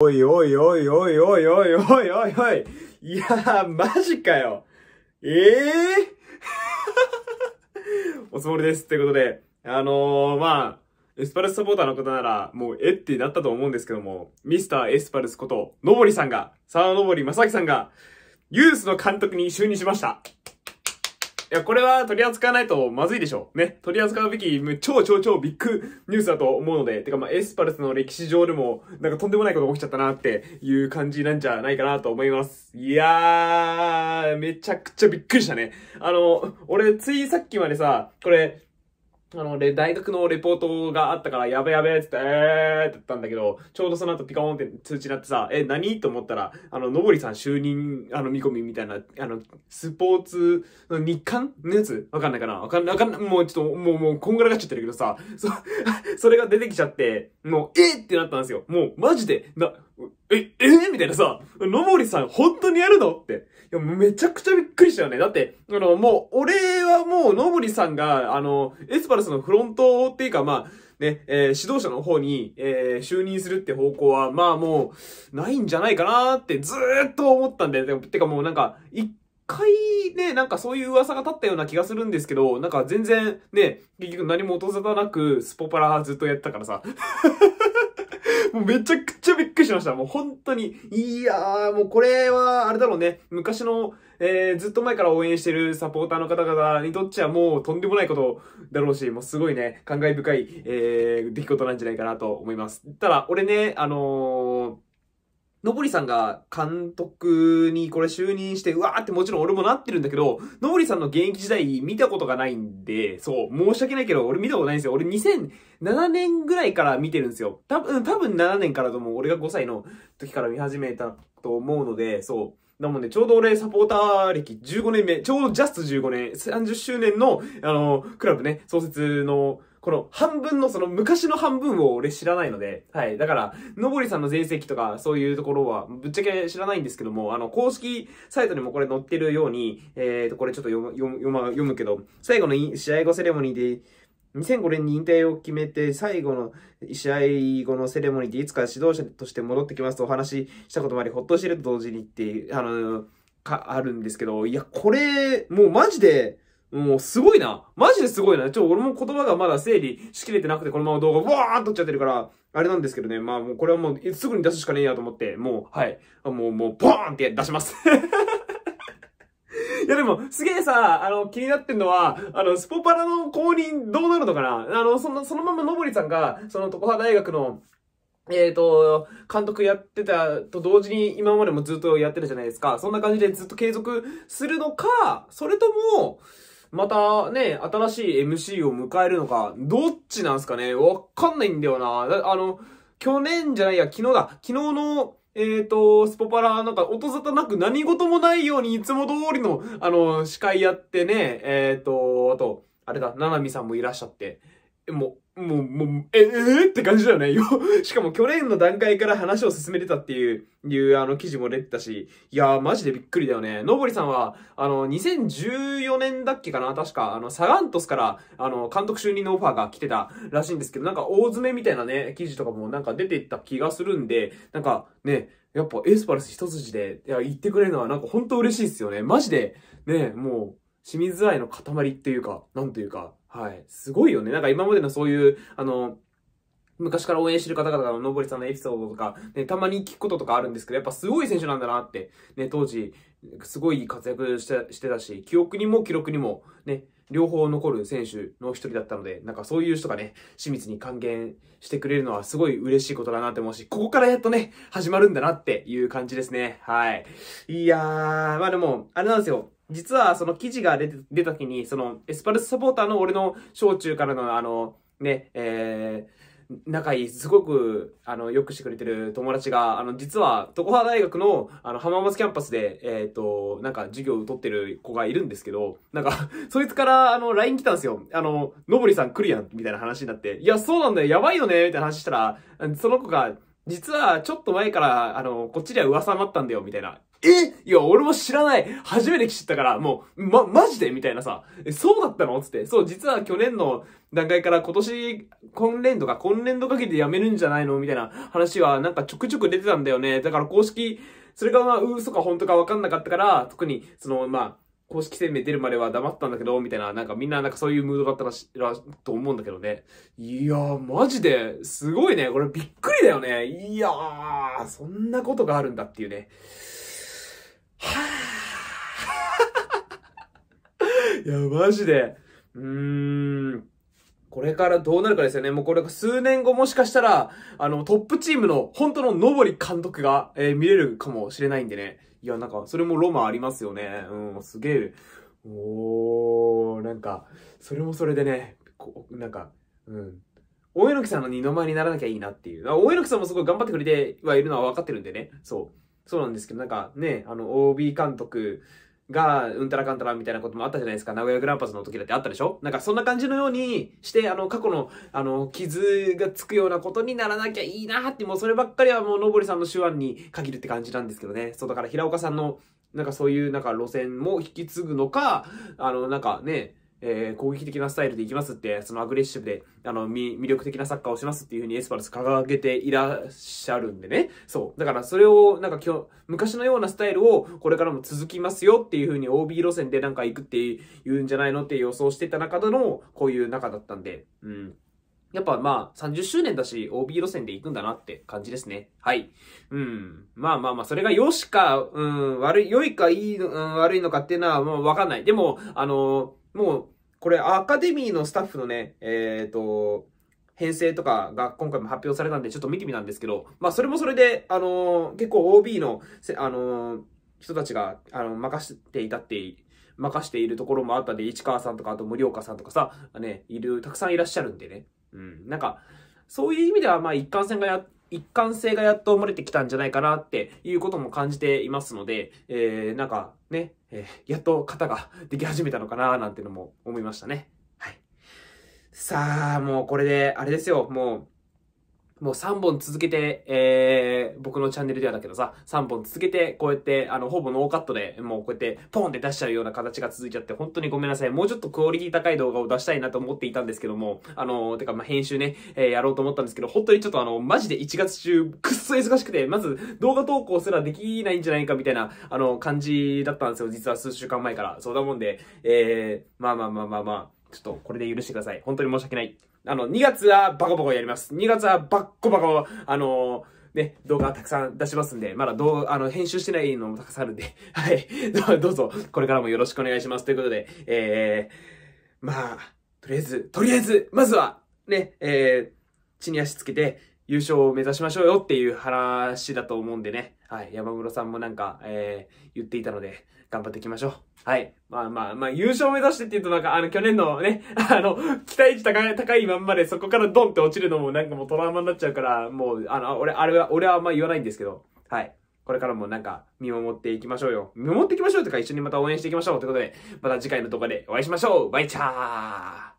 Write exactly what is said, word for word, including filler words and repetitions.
おいおいおいおいおいおいおいおいおい。いやー、マジかよ。ええー、おつもりです。ということで、あのー、まあ、エスパルスサポーターの方なら、もう、えってなったと思うんですけども、ミスターエスパルスこと、のぼりさんが、沢のぼりまさきさんが、ユースの監督に就任しました。いや、これは取り扱わないとまずいでしょう。ね。取り扱うべき、超超超ビッグニュースだと思うので、てかまあ、エスパルスの歴史上でも、なんかとんでもないことが起きちゃったなっていう感じなんじゃないかなと思います。いやー、めちゃくちゃびっくりしたね。あの、俺、ついさっきまでさ、これ、あの、で、大学のレポートがあったから、やべやべって言って、えーって言ったんだけど、ちょうどその後ピカオンって通知になってさ、え、何と思ったら、あの、のぼりさん就任、あの、見込みみたいな、あの、スポーツの日刊のやつわかんないかなわかんない、わかんない、もうちょっと、もう、もう、こんがらがっちゃってるけどさ、そ、それが出てきちゃって、もう、えーってなったんですよ。もう、マジで、な、え、えー、みたいなさ、のぼりさん本当にやるのって。いや、めちゃくちゃびっくりしたよね。だって、あの、もう、俺はもう、のぼりさんが、あの、エスパルスのフロントっていうか、まあ、ね、えー、指導者の方に、えー、就任するって方向は、まあもう、ないんじゃないかなってずーっと思ったんだよ。でもてかもうなんか、一回ね、なんかそういう噂が立ったような気がするんですけど、なんか全然、ね、結局何も音沙汰なく、スポパラずっとやったからさ。もうめちゃくちゃびっくりしました。もう本当に。いやー、もうこれは、あれだろうね。昔の、えー、ずっと前から応援してるサポーターの方々にとっちゃもうとんでもないことだろうし、もうすごいね、感慨深い、えー、出来事なんじゃないかなと思います。ただ、俺ね、あのー、のぼりさんが監督にこれ就任して、うわーってもちろん俺もなってるんだけど、のぼりさんの現役時代見たことがないんで、そう、申し訳ないけど俺見たことないんですよ。俺にせんななねんぐらいから見てるんですよ。多分、多分ななねんからとも俺がごさいの時から見始めたと思うので、そう。なので、ちょうど俺、サポーター歴じゅうごねんめ、ちょうどジャストじゅうごねん、さんじゅっしゅうねんの、あの、クラブね、創設の、この半分の、その昔の半分を俺知らないので、はい。だから、のぼりさんの全席とか、そういうところは、ぶっちゃけ知らないんですけども、あの、公式サイトにもこれ載ってるように、えーと、これちょっと読む、読む、読む、読むけど、最後の試合後セレモニーで、にせんごねんに引退を決めて、最後の試合後のセレモニーでいつか指導者として戻ってきますとお話ししたこともあり、ほっとしてると同時にって、あの、か、あるんですけど、いや、これ、もうマジで、もうすごいな。マジですごいな。ちょ、俺も言葉がまだ整理しきれてなくて、このまま動画わーっとっちゃってるから、あれなんですけどね。まあ、もうこれはもうすぐに出すしかねえやと思って、もう、はい。もう、もう、ボーンって出します。いやでも、すげえさ、あの、気になってんのは、あの、スポパラの公認どうなるのかな？あの、その、そのままのぼりさんが、その、常葉大学の、えっと、監督やってたと同時に、今までもずっとやってるじゃないですか。そんな感じでずっと継続するのか、それとも、またね、新しい エムシー を迎えるのか、どっちなんすかね？わかんないんだよな。あの、去年じゃないや、昨日だ。昨日の、えっと、スポパラ、なんか、音沙汰なく何事もないように、いつも通りの、あの、司会やってね、えっと、あと、あれだ、ななみさんもいらっしゃって、もう、もう、もう、えーって感じだよね。しかも去年の段階から話を進めてたっていう、いう、あの、記事も出てたし、いやー、マジでびっくりだよね。のぼりさんは、あの、にせんじゅうよねんだっけかな、確か、あの、サガントスから、あの、監督就任のオファーが来てたらしいんですけど、なんか、大詰めみたいなね、記事とかもなんか出ていった気がするんで、なんか、ね、やっぱエスパルス一筋で、いや、言ってくれるのはなんか、ほんと嬉しいっすよね。マジで、ね、もう、清水愛の塊っていうか、なんというか、はい。すごいよね。なんか今までのそういう、あの、昔から応援してる方々ののぼりさんのエピソードとか、ね、たまに聞くこととかあるんですけど、やっぱすごい選手なんだなって、ね、当時、すごい活躍して、してたし、記憶にも記録にも、ね、両方残る選手の一人だったので、なんかそういう人がね、清水に還元してくれるのはすごい嬉しいことだなって思うし、ここからやっとね、始まるんだなっていう感じですね。はい。いやー、まあでも、あれなんですよ。実は、その記事が出て、出た時に、その、エスパルスサポーターの俺の小中からの、あの、ね、えー、仲いい、すごく、あの、よくしてくれてる友達が、あの、実は、常葉大学の、あの、浜松キャンパスで、えっと、なんか、授業を取ってる子がいるんですけど、なんか、そいつから、あの、ライン 来たんですよ。あの、のぼりさん来るやん、みたいな話になって、いや、そうなんだよ、やばいよね、みたいな話したら、その子が、実は、ちょっと前から、あの、こっちでは噂になったんだよ、みたいな。えいや、俺も知らない。初めて知ったから、もう、ま、マジでみたいなさ、え、そうだったのつって。そう、実は去年の段階から今年、今年度か、今年度かけて辞めるんじゃないのみたいな話は、なんかちょくちょく出てたんだよね。だから公式、それがまあ、嘘か本当かわかんなかったから、特に、その、まあ、公式声明出るまでは黙ったんだけど、みたいな、なんかみんななんかそういうムードだったらし、ら、と思うんだけどね。いやー、マジで、すごいね。これびっくりだよね。いやー、そんなことがあるんだっていうね。はぁいや、マジで。うーん。これからどうなるかですよね。もうこれ数年後もしかしたら、あの、トップチームの本当の野堀監督が、えー、見れるかもしれないんでね。いや、なんか、それもロマンありますよね。うん、すげえ。おー、なんか、それもそれでね、こう、なんか、うん。大榎さんの二の舞にならなきゃいいなっていう。大榎さんもすごい頑張ってくれてはいるのは分かってるんでね。そう。そうなんですけど、なんかね、あの、オービー 監督が、うんたらかんたらみたいなこともあったじゃないですか。名古屋グランパスの時だってあったでしょ？なんかそんな感じのようにして、あの、過去の、あの、傷がつくようなことにならなきゃいいなって、もうそればっかりはもう、のぼりさんの手腕に限るって感じなんですけどね。そう、だから平岡さんの、なんかそういう、なんか路線も引き継ぐのか、あの、なんかね、えー、攻撃的なスタイルでいきますって、そのアグレッシブで、あの、魅力的なサッカーをしますっていう風にエスパルス掲げていらっしゃるんでね。そう。だからそれを、なんか今日、昔のようなスタイルをこれからも続きますよっていう風に オービー 路線でなんか行くっていうんじゃないのって予想してた中での、こういう中だったんで、うん。やっぱまあ、さんじゅっしゅうねんだし、オービー 路線で行くんだなって感じですね。はい。うん。まあまあまあ、それが良しか、うん、悪い、良いかいい、うん、悪いのかっていうのはもうわかんない。でも、あの、もう、これ、アカデミーのスタッフのね、えっと、編成とかが今回も発表されたんで、ちょっと見てみたんですけど、まあ、それもそれで、あのー、結構 オービー の、あのー、人たちが、あの、任していたって、任しているところもあったんで、市川さんとか、あと森岡さんとかさ、ね、いる、たくさんいらっしゃるんでね。うん。なんか、そういう意味では、まあ、一貫性がや、一貫性がやっと生まれてきたんじゃないかなっていうことも感じていますので、えー、なんか、ね、えー、やっと型ができ始めたのかなーなんてのも思いましたね。はい。さあ、もうこれで、あれですよ、もう、もうさんぼん続けて、えー、僕のチャンネルではだけどさ、さんぼん続けて、こうやって、あの、ほぼノーカットで、もうこうやって、ポンって出しちゃうような形が続いちゃって、本当にごめんなさい。もうちょっとクオリティ高い動画を出したいなと思っていたんですけども、あの、てか、ま、編集ね、えー、やろうと思ったんですけど、本当にちょっとあの、マジでいちがつ中、くっそ忙しくて、まず、動画投稿すらできないんじゃないかみたいな、あの、感じだったんですよ。実は数週間前から。そうだもんで、えー、まあまあまあまあまあ、ちょっとこれで許してください。本当に申し訳ない。あの、にがつはバコバコやります。にがつはバッコバコ、あのー、ね、動画たくさん出しますんで、まだ動画、あの、編集してないのもたくさんあるんで、はい、どうぞ、これからもよろしくお願いします。ということで、えー、まあ、とりあえず、とりあえず、まずは、ね、えー、地に足つけて、優勝を目指しましょうよっていう話だと思うんでね。はい。山室さんもなんか、えー、言っていたので、頑張っていきましょう。はい。まあまあまあ、優勝を目指してっていうとなんか、あの、去年のね、あの、期待値高い、高いまんまでそこからドンって落ちるのもなんかもうトラウマになっちゃうから、もう、あの、俺、あれは、俺はあんま言わないんですけど、はい。これからもなんか、見守っていきましょうよ。見守っていきましょうとか、一緒にまた応援していきましょうということで、また次回の動画でお会いしましょう。バイチャー。